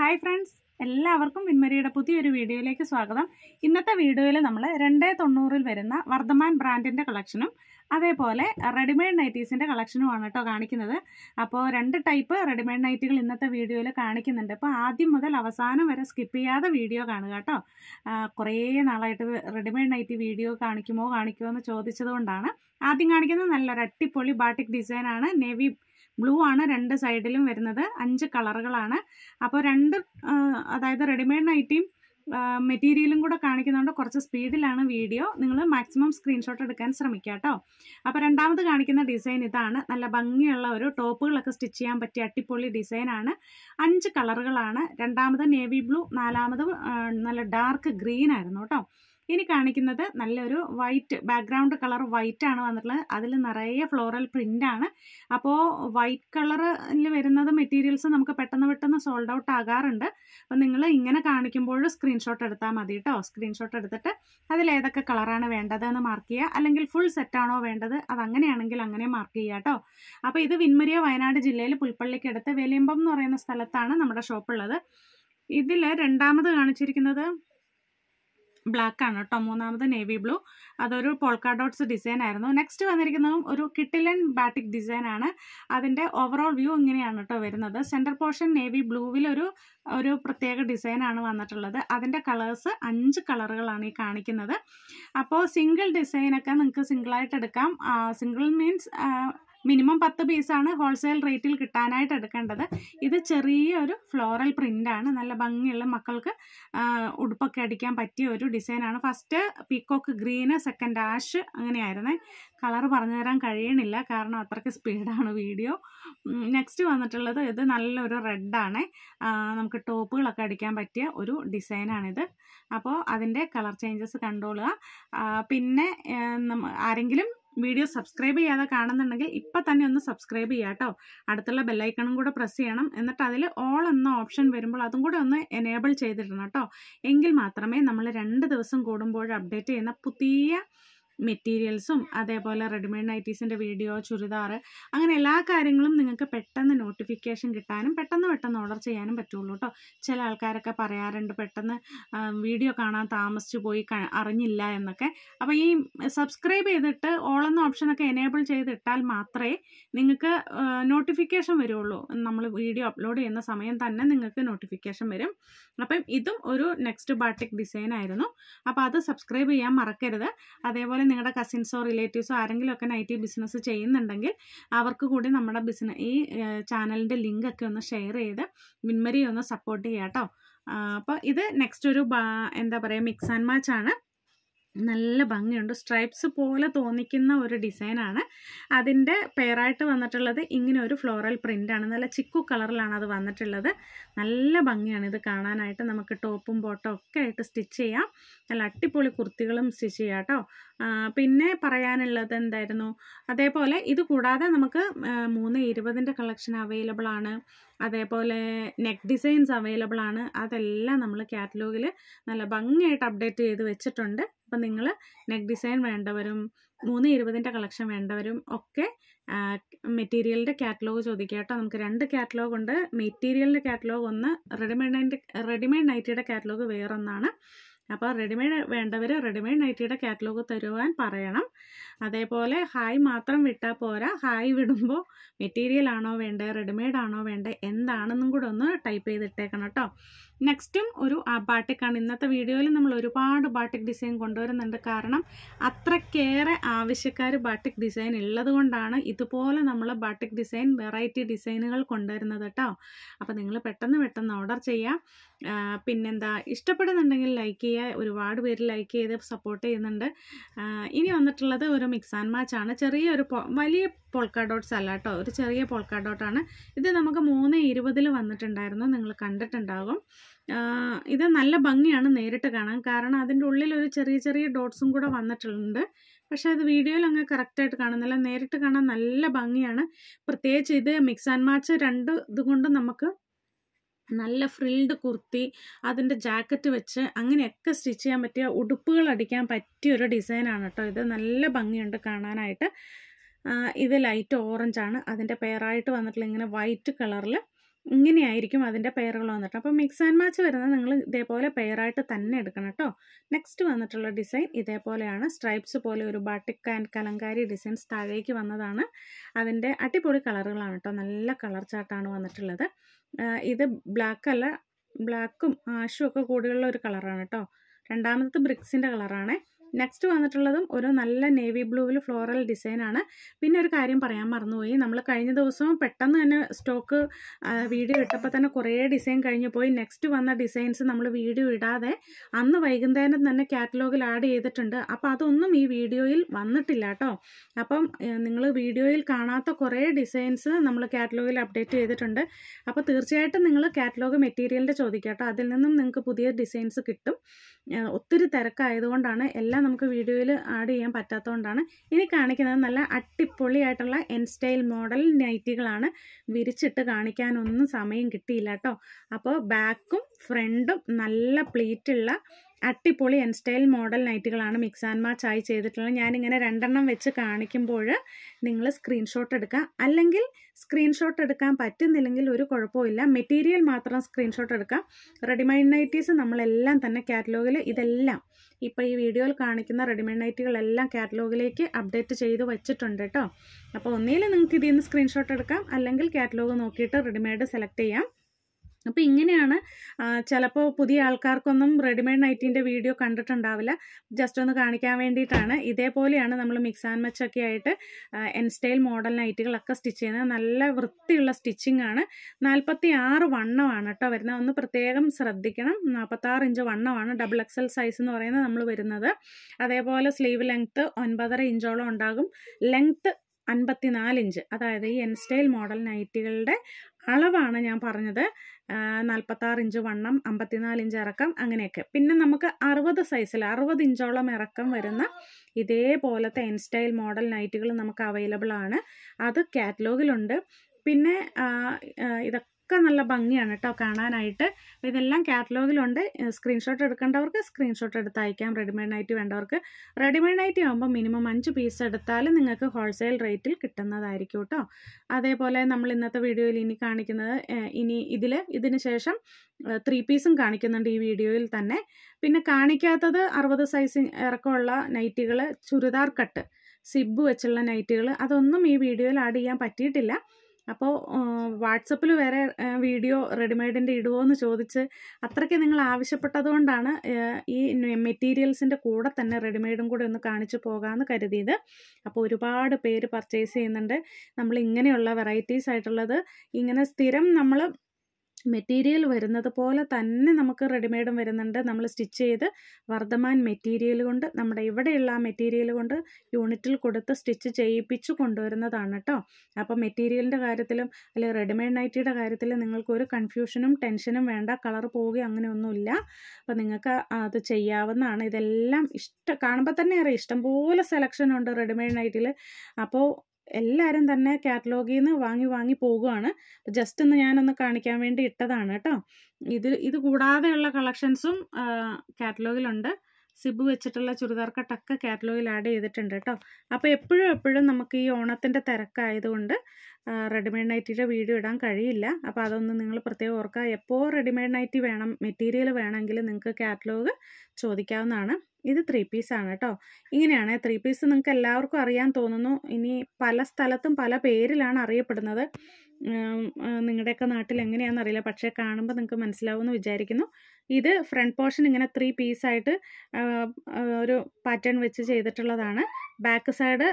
Hi friends, എല്ലാവർക്കും വിൻമരിയുടെ പുതിയൊരു വീഡിയോയിലേക്ക് സ്വാഗതം. ഇന്നത്തെ വീഡിയോയിൽ നമ്മൾ 290 ൽ വരുന്ന വർദ്ധമാൻ ബ്രാൻഡിന്റെ കളക്ഷനും അതേപോലെ റെഡിമെയ്ഡ് നൈറ്റീസിന്റെ കളക്ഷനുമാണ് ട്ടോ കാണിക്കുന്നത്. അപ്പോൾ രണ്ട് ടൈപ്പ് റെഡിമെയ്ഡ് നൈറ്റികൾ ഇന്നത്തെ വീഡിയോയിൽ കാണിക്കുന്നുണ്ട്. അപ്പോൾ ആദ്യം മുതൽ അവസാനം വരെ സ്കിപ്പ് ചെയ്യാതെ വീഡിയോ കാണുക ട്ടോ. കുറേ നാളായിട്ട് റെഡിമെയ്ഡ് നൈറ്റി വീഡിയോ കാണിക്കുമോ എന്ന് ചോദിച്ചതുകൊണ്ടാണ്. ആദ്യം കാണിക്കുന്ന നല്ലൊരു അടിപൊളി ബാട്ടിക് ഡിസൈൻ ആണ്. നേവി Blue ആണ് രണ്ട് സൈഡിലും വരുന്നത്. 5 കളറുകളാണ്. അപ്പോൾ രണ്ട് അതായത് റെഡിമെയ്ഡ് നൈറ്റിയും മെറ്റീരിയലും കൂടെ കാണിക്കുന്നതുകൊണ്ട് കുറച്ച് സ്പീഡിലാണ് വീഡിയോ. നിങ്ങൾ മാക്സിമം സ്ക്രീൻഷോട്ട് എടുക്കാൻ ശ്രമിക്കുക ട്ടോ. അപ്പോൾ രണ്ടാമത്തെ കാണിക്കുന്ന ഡിസൈൻ ഇതാണ്. നല്ല ഭംഗിയുള്ള ഒരു ടോപ്പുകളൊക്കെ സ്റ്റിച്ച് ചെയ്യാൻ പറ്റിയ അടിപൊളി ഡിസൈൻ ആണ്. 5 കളറുകളാണ്. രണ്ടാമത്തെ നേവി ബ്ലൂ, നാലാമത്തെ നല്ല ഡാർക്ക് ഗ്രീൻ ആയിരുന്നു ട്ടോ. ഇനി കാണിക്കുന്നത് നല്ലൊരു വൈറ്റ് ബാക്ക്ഗ്രൗണ്ട് കളർ വൈറ്റ് ആണ് വന്നിട്ടുള്ളത്. അതിൽ നിറയെ ഫ്ലോറൽ പ്രിൻ്റ് ആണ്. അപ്പോൾ വൈറ്റ് കളറിൽ വരുന്നത് മെറ്റീരിയൽസ് നമുക്ക് പെട്ടെന്ന് സോൾഡ് ഔട്ട് ആകാറുണ്ട്. അപ്പോൾ നിങ്ങൾ ഇങ്ങനെ കാണിക്കുമ്പോൾ സ്ക്രീൻഷോട്ട് എടുത്താൽ മതി കേട്ടോ. സ്ക്രീൻഷോട്ട് എടുത്തിട്ട് അതിലേതൊക്കെ കളറാണ് വേണ്ടത് എന്ന് മാർക്ക് ചെയ്യുക. അല്ലെങ്കിൽ ഫുൾ സെറ്റാണോ വേണ്ടത് അതങ്ങനെയാണെങ്കിൽ അങ്ങനെ മാർക്ക് ചെയ്യുക കേട്ടോ. അപ്പോൾ ഇത് വിൻമരിയ വയനാട് ജില്ലയിൽ പുൽപ്പള്ളിക്കടുത്ത് വെലിയമ്പം എന്ന് പറയുന്ന സ്ഥലത്താണ് നമ്മുടെ ഷോപ്പുള്ളത്. ഇതിൽ രണ്ടാമത് കാണിച്ചിരിക്കുന്നത് ബ്ലാക്ക് ആണ് കേട്ടോ. മൂന്നാമത് നേവി ബ്ലൂ, അതൊരു പോൾക്കാ ഡോട്ട്സ് ഡിസൈൻ ആയിരുന്നു. നെക്സ്റ്റ് വന്നിരിക്കുന്നതും ഒരു കിട്ടിലൻ ബാറ്റിക് ഡിസൈൻ ആണ്. അതിൻ്റെ ഓവറോൾ വ്യൂ ഇങ്ങനെയാണ് കേട്ടോ വരുന്നത്. സെൻറ്റർ പോർഷൻ നേവി ബ്ലൂവിലൊരു പ്രത്യേക ഡിസൈനാണ് വന്നിട്ടുള്ളത്. അതിൻ്റെ കളേഴ്സ് 5 കളറുകളാണ് ഈ കാണിക്കുന്നത്. അപ്പോൾ സിംഗിൾ ഡിസൈനൊക്കെ നിങ്ങൾക്ക് സിംഗിളായിട്ട് എടുക്കാം. സിംഗിൾ മീൻസ് മിനിമം 10 പീസാണ് ഹോൾസെയിൽ റേറ്റിൽ കിട്ടാനായിട്ട് എടുക്കേണ്ടത്. ഇത് ചെറിയൊരു ഫ്ലോറൽ പ്രിൻ്റാണ്. നല്ല ഭംഗിയുള്ള മക്കൾക്ക് ഉടുപ്പൊക്കെ അടിക്കാൻ പറ്റിയ ഒരു ഡിസൈനാണ്. First peacock green, second ash, അങ്ങനെയായിരുന്നേ. കളർ പറഞ്ഞു തരാൻ കഴിയണില്ല കാരണം അത്രയ്ക്ക് സ്പീഡാണ് വീഡിയോ. നെക്സ്റ്റ് വന്നിട്ടുള്ളത് ഇത് നല്ലൊരു റെഡാണ്. നമുക്ക് ടോപ്പുകളൊക്കെ അടിക്കാൻ പറ്റിയ ഒരു ഡിസൈനാണിത്. അപ്പോൾ അതിൻ്റെ കളർ ചേഞ്ചസ് കണ്ടോളുക. പിന്നെ ആരെങ്കിലും വീഡിയോ സബ്സ്ക്രൈബ് ചെയ്യാതെ കാണുന്നുണ്ടെങ്കിൽ ഇപ്പം തന്നെ ഒന്ന് സബ്സ്ക്രൈബ് ചെയ്യുക കേട്ടോ. അടുത്തുള്ള ബെല്ലൈക്കണും കൂടെ പ്രസ് ചെയ്യണം. എന്നിട്ട് അതിൽ ഓൾ എന്ന ഓപ്ഷൻ വരുമ്പോൾ അതും കൂടെ ഒന്ന് എനേബിൾ ചെയ്തിടണം കേട്ടോ. എങ്കിൽ മാത്രമേ നമ്മൾ 2 ദിവസം കൂടുമ്പോൾ അപ്ഡേറ്റ് ചെയ്യുന്ന പുതിയ മെറ്റീരിയൽസും അതേപോലെ റെഡിമെയ്ഡ് നൈറ്റീസിൻ്റെ വീഡിയോ, ചുരിദാർ, അങ്ങനെ എല്ലാ കാര്യങ്ങളും നിങ്ങൾക്ക് പെട്ടെന്ന് നോട്ടിഫിക്കേഷൻ കിട്ടാനും പെട്ടെന്ന് ഓർഡർ ചെയ്യാനും പറ്റുള്ളൂ കേട്ടോ. ചില ആൾക്കാരൊക്കെ പറയാറുണ്ട് പെട്ടെന്ന് വീഡിയോ കാണാൻ താമസിച്ചു പോയി അറിഞ്ഞില്ല എന്നൊക്കെ. അപ്പോൾ ഈ സബ്സ്ക്രൈബ് ചെയ്തിട്ട് ഓൾ എന്ന ഓപ്ഷനൊക്കെ എനേബിൾ ചെയ്തിട്ടാൽ മാത്രമേ നിങ്ങൾക്ക് നോട്ടിഫിക്കേഷൻ വരുള്ളൂ. നമ്മൾ വീഡിയോ അപ്ലോഡ് ചെയ്യുന്ന സമയം തന്നെ നിങ്ങൾക്ക് നോട്ടിഫിക്കേഷൻ വരും. അപ്പം ഇതും ഒരു നെക്സ്റ്റ് ബാട്ടിക് ഡിസൈൻ ആയിരുന്നു. അപ്പോൾ അത് സബ്സ്ക്രൈബ് ചെയ്യാൻ മറക്കരുത്. അതേപോലെ നിങ്ങളുടെ കസിൻസോ റിലേറ്റീവ്സോ ആരെങ്കിലും ഒക്കെ നൈറ്റി ബിസിനസ് ചെയ്യുന്നുണ്ടെങ്കിൽ അവർക്ക് കൂടി നമ്മുടെ ഈ ചാനലിൻ്റെ ലിങ്കൊക്കെ ഒന്ന് ഷെയർ ചെയ്ത് വിൻമരിയെ ഒന്ന് സപ്പോർട്ട് ചെയ്യാം കേട്ടോ. അപ്പോൾ ഇത് നെക്സ്റ്റ് ഒരു എന്താ പറയുക മിക്സ് ആൻഡ് മാച്ച് ആണ്. നല്ല ഭംഗിയുണ്ട്. സ്ട്രൈപ്സ് പോലെ തോന്നിക്കുന്ന ഒരു ഡിസൈനാണ്. അതിൻ്റെ പെയറായിട്ട് വന്നിട്ടുള്ളത് ഇങ്ങനെ ഒരു ഫ്ലോറൽ പ്രിൻ്റാണ്. നല്ല ചിക്കു കളറിലാണ് അത് വന്നിട്ടുള്ളത്. നല്ല ഭംഗിയാണ് ഇത് കാണാനായിട്ട്. നമുക്ക് ടോപ്പും ബോട്ടം ഒക്കെ ആയിട്ട് സ്റ്റിച്ച് ചെയ്യാം. നല്ല അടിപൊളി കുർത്തികളും സ്റ്റിച്ച് ചെയ്യാം കേട്ടോ. പിന്നെ പറയാനുള്ളത് എന്തായിരുന്നു, അതേപോലെ ഇത് കൂടാതെ നമുക്ക് 320-ൻ്റെ കളക്ഷൻ അവൈലബിൾ ആണ്. അതേപോലെ നെക്ക് ഡിസൈൻസ് അവൈലബിൾ ആണ്. അതെല്ലാം നമ്മൾ കാറ്റലോഗിൽ നല്ല ഭംഗിയായിട്ട് അപ്ഡേറ്റ് ചെയ്ത് വെച്ചിട്ടുണ്ട്. അപ്പം നിങ്ങൾ നെക്ക് ഡിസൈൻ വേണ്ടവരും 320-ൻ്റെ കളക്ഷൻ വേണ്ടവരും ഒക്കെ മെറ്റീരിയലിൻ്റെ കാറ്റലോഗ് ചോദിക്കുക കേട്ടോ. നമുക്ക് 2 കാറ്റലോഗ് ഉണ്ട്. മെറ്റീരിയലിൻ്റെ കാറ്റലോഗ് ഒന്ന്, റെഡിമെയ്ഡ് നൈറ്റിയുടെ കാറ്റലോഗ് വേറൊന്നാണ്. അപ്പോൾ റെഡിമെയ്ഡ് വേണ്ടവർ റെഡിമെയ്ഡ് നൈറ്റിയുടെ കാറ്റലോഗ് തരുവാൻ പറയണം. അതേപോലെ ഹായ് മാത്രം വിട്ടാൽ പോരാ. ഹായ് വിടുമ്പോൾ മെറ്റീരിയൽ ആണോ വേണ്ടത്, റെഡിമെയ്ഡ് ആണോ വേണ്ടത്, എന്താണെന്നും കൂടെ ഒന്ന് ടൈപ്പ് ചെയ്തിട്ടേക്കണം കേട്ടോ. നെക്സ്റ്റും ഒരു ബാട്ടിക്കാണ്. ഇന്നത്തെ വീഡിയോയിൽ നമ്മൾ ഒരുപാട് ബാട്ടിക് ഡിസൈൻ കൊണ്ടുവരുന്നുണ്ട്. കാരണം അത്രക്കേറെ ആവശ്യക്കാർ ബാട്ടിക് ഡിസൈൻ ഉള്ളത് കൊണ്ടാണ് ഇതുപോലെ നമ്മൾ ബാട്ടിക് ഡിസൈൻ വെറൈറ്റി ഡിസൈനുകൾ കൊണ്ടുവരുന്നത് കേട്ടോ. അപ്പോൾ നിങ്ങൾ പെട്ടെന്ന് ഓർഡർ ചെയ്യാം. പിന്നെന്താ, ഇഷ്ടപ്പെടുന്നുണ്ടെങ്കിൽ ലൈക്ക് ചെയ്യുക. ഒരുപാട് പേര് ലൈക്ക് ചെയ്ത് സപ്പോർട്ട് ചെയ്യുന്നുണ്ട്. ഇനി വന്നിട്ടുള്ളത് ഒരു മിക്സ് ആൻഡ് മാച്ച് ആണ്. ചെറിയൊരു വലിയ പോൾക്കാ ഡോട്ട്സ് അല്ല കേട്ടോ, ഒരു ചെറിയ പോൾക്കാ ഡോട്ടാണ്. ഇത് നമുക്ക് 320-ൽ വന്നിട്ടുണ്ടായിരുന്നു, നിങ്ങൾ കണ്ടിട്ടുണ്ടാകും. ഇത് നല്ല ഭംഗിയാണ് നേരിട്ട് കാണാൻ. കാരണം അതിൻ്റെ ഉള്ളിൽ ഒരു ചെറിയ ചെറിയ ഡോട്ട്സും കൂടെ വന്നിട്ടുണ്ട്. പക്ഷേ അത് വീഡിയോയിൽ അങ്ങ് കറക്റ്റായിട്ട് കാണുന്നില്ല. നേരിട്ട് കാണാൻ നല്ല ഭംഗിയാണ്. പ്രത്യേകിച്ച് ഇത് മിക്സ് ആൻഡ് മാച്ച് 2 ഇതുകൊണ്ട് നമുക്ക് നല്ല ഫ്രിൽഡ് കുർത്തി, അതിൻ്റെ ജാക്കറ്റ് വെച്ച് അങ്ങനെയൊക്കെ സ്റ്റിച്ച് ചെയ്യാൻ പറ്റിയ ഉടുപ്പുകൾ അടിക്കാൻ പറ്റിയൊരു ഡിസൈനാണ് കേട്ടോ. ഇത് നല്ല ഭംഗിയുണ്ട് കാണാനായിട്ട്. ഇത് ലൈറ്റ് ഓറഞ്ചാണ്. അതിൻ്റെ പെയറായിട്ട് വന്നിട്ടുള്ള ഇങ്ങനെ വൈറ്റ് കളറിൽ ഇങ്ങനെയായിരിക്കും അതിൻ്റെ പെയറുകൾ വന്നിട്ട്. അപ്പോൾ മിക്സ് ആൻഡ് മാച്ച് വരുന്നത് നിങ്ങൾ ഇതേപോലെ പെയറായിട്ട് തന്നെ എടുക്കണം കേട്ടോ. നെക്സ്റ്റ് വന്നിട്ടുള്ള ഡിസൈൻ ഇതേപോലെയാണ്. സ്ട്രൈപ്സ് പോലെ ഒരു ബാട്ടിക് ആൻഡ് കലങ്കാരി ഡിസൈൻസ് താഴേക്ക് വന്നതാണ്. അതിൻ്റെ അടിപൊളി കളറുകളാണ് കേട്ടോ, നല്ല കളർ ചാർട്ടാണ് വന്നിട്ടുള്ളത്. ഇത് ബ്ലാക്ക് അല്ല, ബ്ലാക്കും ആഷും ഒക്കെ കൂടിയുള്ള ഒരു കളറാണ് കേട്ടോ. രണ്ടാമത്തെ ബ്രിക്സിൻ്റെ കളറാണ്. നെക്സ്റ്റ് വന്നിട്ടുള്ളതും ഒരു നല്ല നേവി ബ്ലൂവിൽ ഫ്ലോറൽ ഡിസൈനാണ്. പിന്നെ ഒരു കാര്യം പറയാൻ മറന്നുപോയി, നമ്മൾ കഴിഞ്ഞ ദിവസവും പെട്ടെന്ന് തന്നെ സ്റ്റോക്ക് വീഡിയോ ഇട്ടപ്പോൾ തന്നെ കുറേ ഡിസൈൻ കഴിഞ്ഞു പോയി. നെക്സ്റ്റ് വന്ന ഡിസൈൻസ് നമ്മൾ വീഡിയോ ഇടാതെ അന്ന് വൈകുന്നേരം തന്നെ കാറ്റലോഗിൽ ആഡ് ചെയ്തിട്ടുണ്ട്. അപ്പോൾ അതൊന്നും ഈ വീഡിയോയിൽ വന്നിട്ടില്ല കേട്ടോ. അപ്പം നിങ്ങൾ വീഡിയോയിൽ കാണാത്ത കുറേ ഡിസൈൻസ് നമ്മൾ കാറ്റലോഗിൽ അപ്ഡേറ്റ് ചെയ്തിട്ടുണ്ട്. അപ്പോൾ തീർച്ചയായിട്ടും നിങ്ങൾ കാറ്റലോഗ് മെറ്റീരിയലിൻ്റെ ചോദിക്കുക കേട്ടോ, അതിൽ നിന്നും നിങ്ങൾക്ക് പുതിയ ഡിസൈൻസ് കിട്ടും. ഒത്തിരി തിരക്കായതുകൊണ്ടാണ് എല്ലാം നമുക്ക് വീഡിയോയിൽ ആഡ് ചെയ്യാൻ പറ്റാത്തതുകൊണ്ടാണ് ഇനി കാണിക്കുന്നത്. നല്ല അടിപൊളിയായിട്ടുള്ള എൻ സ്റ്റൈൽ മോഡൽ നൈറ്റികളാണ്, വിരിച്ചിട്ട് കാണിക്കാനൊന്നും സമയം കിട്ടിയില്ല കേട്ടോ. അപ്പോൾ ബാക്കും ഫ്രണ്ടും നല്ല പ്ലീറ്റുള്ള അടിപൊളി എൻ സ്റ്റൈൽ മോഡൽ നൈറ്റികളാണ് മിക്സ് ആൻഡ് മാച്ച് ആയി ചെയ്തിട്ടുള്ളത്. ഞാനിങ്ങനെ രണ്ടെണ്ണം വെച്ച് കാണിക്കുമ്പോൾ നിങ്ങൾ സ്ക്രീൻഷോട്ട് എടുക്കുക, അല്ലെങ്കിൽ സ്ക്രീൻഷോട്ട് എടുക്കാൻ പറ്റുന്നില്ലെങ്കിൽ ഒരു കുഴപ്പമില്ല, മെറ്റീരിയൽ മാത്രം സ്ക്രീൻഷോട്ട് എടുക്കാം. റെഡിമെയ്ഡ് നൈറ്റീസ് നമ്മളെല്ലാം തന്നെ കാറ്റലോഗിൽ, ഇതെല്ലാം ഇപ്പോൾ ഈ വീഡിയോയിൽ കാണിക്കുന്ന റെഡിമെയ്ഡ് നൈറ്റികളെല്ലാം കാറ്റലോഗിലേക്ക് അപ്ഡേറ്റ് ചെയ്ത് വെച്ചിട്ടുണ്ട് കേട്ടോ. അപ്പോൾ ഒന്നിൽ നിങ്ങൾക്ക് ഇതിൽ നിന്ന് സ്ക്രീൻഷോട്ട് എടുക്കാം, അല്ലെങ്കിൽ കാറ്റലോഗ് നോക്കിയിട്ട് റെഡിമെയ്ഡ് സെലക്ട് ചെയ്യാം. അപ്പോൾ ഇങ്ങനെയാണ്. ചിലപ്പോൾ പുതിയ ആൾക്കാർക്കൊന്നും റെഡിമെയ്ഡ് നൈറ്റിൻ്റെ വീഡിയോ കണ്ടിട്ടുണ്ടാവില്ല, ജസ്റ്റ് ഒന്ന് കാണിക്കാൻ വേണ്ടിയിട്ടാണ്. ഇതേപോലെയാണ് നമ്മൾ മിക്സ് ആൻഡ് മച്ച് ഒക്കെ ആയിട്ട് എൻ സ്റ്റൈൽ മോഡൽ നൈറ്റുകളൊക്കെ സ്റ്റിച്ച് ചെയ്യുന്നത്. നല്ല വൃത്തിയുള്ള സ്റ്റിച്ചിങ് ആണ്. 46 വണ്ണമാണ് കേട്ടോ വരുന്നത്, ഒന്ന് പ്രത്യേകം ശ്രദ്ധിക്കണം. 46 ഇഞ്ച് വണ്ണമാണ് ഡബിൾ എക്സൽ സൈസ് എന്ന് പറയുന്നത് നമ്മൾ വരുന്നത്. അതേപോലെ സ്ലീവ് ലെങ്ത്ത് 9.5 ഇഞ്ചോളം ഉണ്ടാകും. ലെങ്ത്ത് 54 ഇഞ്ച്, അതായത് ഈ എൻ സ്റ്റൈൽ മോഡൽ നൈറ്റികളുടെ അളവാണ് ഞാൻ പറഞ്ഞത്. 46 ഇഞ്ച് വണ്ണം, 54 ഇഞ്ച് ഇറക്കം, അങ്ങനെയൊക്കെ. പിന്നെ നമുക്ക് 60 സൈസിൽ 60 ഇഞ്ചോളം ഇറക്കം വരുന്ന ഇതേപോലത്തെ എൻ സ്റ്റൈൽ മോഡൽ നൈറ്റുകൾ നമുക്ക് അവൈലബിൾ ആണ്, അത് കാറ്റലോഗിലുണ്ട്. പിന്നെ ഇതൊക്കെ നല്ല ഭംഗിയാണ് കേട്ടോ കാണാനായിട്ട്. ഇതെല്ലാം കാറ്റലോഗിലുണ്ട്. സ്ക്രീൻഷോട്ട് എടുക്കേണ്ടവർക്ക് സ്ക്രീൻഷോട്ട് എടുത്ത് അയക്കാം. റെഡിമെയ്ഡ് നൈറ്റ് വേണ്ടവർക്ക് റെഡിമെയ്ഡ് നൈറ്റ് ആകുമ്പോൾ മിനിമം 5 പീസ് എടുത്താൽ നിങ്ങൾക്ക് ഹോൾസെയിൽ റേറ്റിൽ കിട്ടുന്നതായിരിക്കും കേട്ടോ. അതേപോലെ നമ്മൾ ഇന്നത്തെ വീഡിയോയിൽ ഇനി കാണിക്കുന്നത്, ഇതിന് ശേഷം 3 പീസും കാണിക്കുന്നുണ്ട് ഈ വീഡിയോയിൽ തന്നെ. പിന്നെ കാണിക്കാത്തത് 60 സൈസ് ഇറക്കമുള്ള നൈറ്റുകൾ, ചുരിദാർ കട്ട് സിബ് വെച്ചുള്ള നൈറ്റുകൾ, അതൊന്നും ഈ വീഡിയോയിൽ ആഡ് ചെയ്യാൻ പറ്റിയിട്ടില്ല. അപ്പോൾ വാട്സപ്പിൽ വേറെ വീഡിയോ റെഡിമെയ്ഡിൻ്റെ ഇടുമോ എന്ന് ചോദിച്ച് അത്രയ്ക്ക് നിങ്ങൾ ആവശ്യപ്പെട്ടത് കൊണ്ടാണ് ഈ മെറ്റീരിയൽസിൻ്റെ കൂടെ തന്നെ റെഡിമെയ്ഡും കൂടെ ഒന്ന് കാണിച്ച് പോകാമെന്ന് കരുതിയത്. അപ്പോൾ ഒരുപാട് പേര് പർച്ചേസ് ചെയ്യുന്നുണ്ട്. നമ്മൾ ഇങ്ങനെയുള്ള വെറൈറ്റീസ് ആയിട്ടുള്ളത് ഇങ്ങനെ സ്ഥിരം നമ്മൾ മെറ്റീരിയൽ വരുന്നത് പോലെ തന്നെ നമുക്ക് റെഡിമെയ്ഡും വരുന്നുണ്ട്. നമ്മൾ സ്റ്റിച്ച് ചെയ്ത് വർദ്ധമാൻ മെറ്റീരിയൽ കൊണ്ട്, നമ്മുടെ ഇവിടെയുള്ള ആ മെറ്റീരിയൽ കൊണ്ട് യൂണിറ്റിൽ കൊടുത്ത് സ്റ്റിച്ച് ചെയ്യിപ്പിച്ച് കൊണ്ടുവരുന്നതാണ് കേട്ടോ. അപ്പോൾ മെറ്റീരിയലിൻ്റെ കാര്യത്തിലും അല്ലെങ്കിൽ റെഡിമെയ്ഡ് നൈറ്റിയുടെ കാര്യത്തിലും നിങ്ങൾക്കൊരു കൺഫ്യൂഷനും ടെൻഷനും വേണ്ട, കളർ പോവുകയോ അങ്ങനെയൊന്നുമില്ല. അപ്പോൾ നിങ്ങൾക്ക് അത് ചെയ്യാവുന്നതാണ്. ഇതെല്ലാം കാണുമ്പോൾ തന്നെ അറിയാം ഇഷ്ടംപോലെ സെലക്ഷനുണ്ട് റെഡിമെയ്ഡ് നൈറ്റിൽ. അപ്പോൾ എല്ലാവരും തന്നെ കാറ്റലോഗിൽ നിന്ന് വാങ്ങി പോകുകയാണ്. ജസ്റ്റ് ഒന്ന് ഞാനൊന്ന് കാണിക്കാൻ വേണ്ടി ഇട്ടതാണ് കേട്ടോ. ഇത് കൂടാതെയുള്ള കളക്ഷൻസും കാറ്റലോഗിലുണ്ട്. സിബ് വെച്ചിട്ടുള്ള ചുരിദാർ കട്ടൊക്കെ കാറ്റലോഗിൽ ആഡ് ചെയ്തിട്ടുണ്ട് കേട്ടോ. അപ്പോൾ എപ്പോഴും നമുക്ക് ഈ ഓണത്തിൻ്റെ തിരക്കായതുകൊണ്ട് റെഡിമെയ്ഡ് നൈറ്റിയുടെ വീഡിയോ ഇടാൻ കഴിയില്ല. അപ്പോൾ അതൊന്ന് നിങ്ങൾ പ്രത്യേകം ഓർക്കുക. എപ്പോൾ റെഡിമെയ്ഡ് നൈറ്റി വേണം, മെറ്റീരിയൽ വേണമെങ്കിൽ നിങ്ങൾക്ക് കാറ്റലോഗ് ചോദിക്കാവുന്നതാണ്. ഇത് 3 പീസാണ് കേട്ടോ. ഇങ്ങനെയാണ് 3 പീസ്. നിങ്ങൾക്ക് എല്ലാവർക്കും അറിയാൻ തോന്നുന്നു, ഇനി പല സ്ഥലത്തും പല പേരിലാണ് അറിയപ്പെടുന്നത്. നിങ്ങളുടെയൊക്കെ നാട്ടിൽ എങ്ങനെയാണെന്ന് അറിയില്ല, പക്ഷേ കാണുമ്പോൾ നിങ്ങൾക്ക് മനസ്സിലാവുമെന്ന് വിചാരിക്കുന്നു. ഇത് ഫ്രണ്ട് പോർഷൻ ഇങ്ങനെ 3 പീസായിട്ട് ഒരു പാറ്റേൺ വെച്ച് ചെയ്തിട്ടുള്ളതാണ്. ബാക്ക് സൈഡ്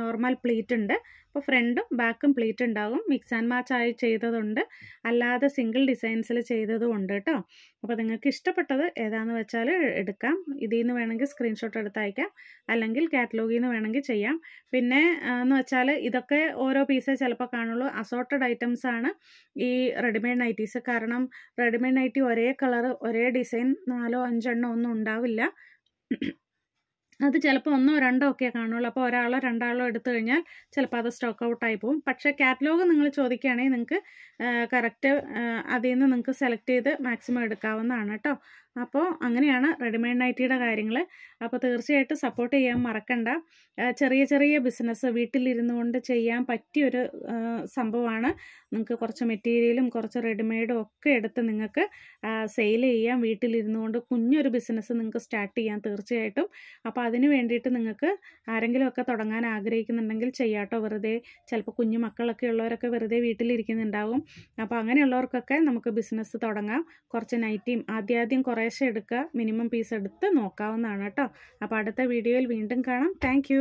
നോർമൽ പ്ലീറ്റ് ഉണ്ട്. അപ്പോൾ ഫ്രണ്ടും ബാക്കും പ്ലീറ്റ് ഉണ്ടാകും. മിക്സ് ആൻഡ് മാച്ച് ആയി ചെയ്തതുണ്ട്, അല്ലാതെ സിംഗിൾ ഡിസൈൻസിൽ ചെയ്തതും ഉണ്ട് കേട്ടോ. അപ്പോൾ നിങ്ങൾക്ക് ഇഷ്ടപ്പെട്ടത് ഏതാണെന്ന് വെച്ചാൽ എടുക്കാം. ഇതിൽ നിന്ന് വേണമെങ്കിൽ സ്ക്രീൻഷോട്ട് എടുത്ത് അയക്കാം, അല്ലെങ്കിൽ കാറ്റലോഗിൽ നിന്ന് വേണമെങ്കിൽ ചെയ്യാം. പിന്നെ എന്ന് വെച്ചാൽ ഇതൊക്കെ ഓരോ പീസേ ചിലപ്പോൾ കാണുള്ളൂ. അസോർട്ടഡ് ഐറ്റംസാണ് ഈ റെഡിമെയ്ഡ് നൈറ്റീസ്. കാരണം റെഡിമെയ്ഡ് നൈറ്റി ഒരേ കളർ, ഒരേ ഡിസൈൻ 4-5 എണ്ണം ഒന്നും ഉണ്ടാവില്ല. അത് ചിലപ്പോൾ ഒന്നോ രണ്ടോ ഒക്കെ കാണുള്ളൂ. അപ്പോൾ ഒരാളോ രണ്ടാളോ എടുത്തു കഴിഞ്ഞാൽ ചിലപ്പോൾ അത് സ്റ്റോക്ക് ഔട്ടായി പോകും. പക്ഷേ കാറ്റലോഗ് നിങ്ങൾ ചോദിക്കുകയാണെങ്കിൽ നിങ്ങൾക്ക് കറക്റ്റ് അതിൽ നിന്ന് നിങ്ങൾക്ക് സെലക്ട് ചെയ്ത് മാക്സിമം എടുക്കാവുന്നതാണ് കേട്ടോ. അപ്പോൾ അങ്ങനെയാണ് റെഡിമെയ്ഡ് നൈറ്റിയുടെ കാര്യങ്ങൾ. അപ്പോൾ തീർച്ചയായിട്ടും സപ്പോർട്ട് ചെയ്യാൻ മറക്കണ്ട. ചെറിയ ചെറിയ ബിസിനസ് വീട്ടിലിരുന്നു കൊണ്ട് ചെയ്യാൻ പറ്റിയൊരു സംഭവമാണ്. നിങ്ങൾക്ക് കുറച്ച് മെറ്റീരിയലും കുറച്ച് റെഡിമെയ്ഡും ഒക്കെ എടുത്ത് നിങ്ങൾക്ക് സെയിൽ ചെയ്യാം. വീട്ടിലിരുന്നു കൊണ്ട് കുഞ്ഞൊരു ബിസിനസ് നിങ്ങൾക്ക് സ്റ്റാർട്ട് ചെയ്യാം തീർച്ചയായിട്ടും. അപ്പോൾ അതിന് വേണ്ടിയിട്ട് നിങ്ങൾക്ക് ആരെങ്കിലുമൊക്കെ തുടങ്ങാൻ ആഗ്രഹിക്കുന്നുണ്ടെങ്കിൽ ചെയ്യാട്ടോ. വെറുതെ ചിലപ്പോൾ കുഞ്ഞു മക്കളൊക്കെ ഉള്ളവരൊക്കെ വെറുതെ വീട്ടിലിരിക്കുന്നുണ്ടാവും. അപ്പോൾ അങ്ങനെയുള്ളവർക്കൊക്കെ നമുക്ക് ബിസിനസ് തുടങ്ങാം. കുറച്ച് നൈറ്റിയും ആദ്യാദ്യം കുറേശ്ശെ എടുക്കുക, മിനിമം പീസ് എടുത്ത് നോക്കാവുന്നതാണ് കേട്ടോ. അപ്പോൾ അടുത്ത വീഡിയോയിൽ വീണ്ടും കാണാം. താങ്ക്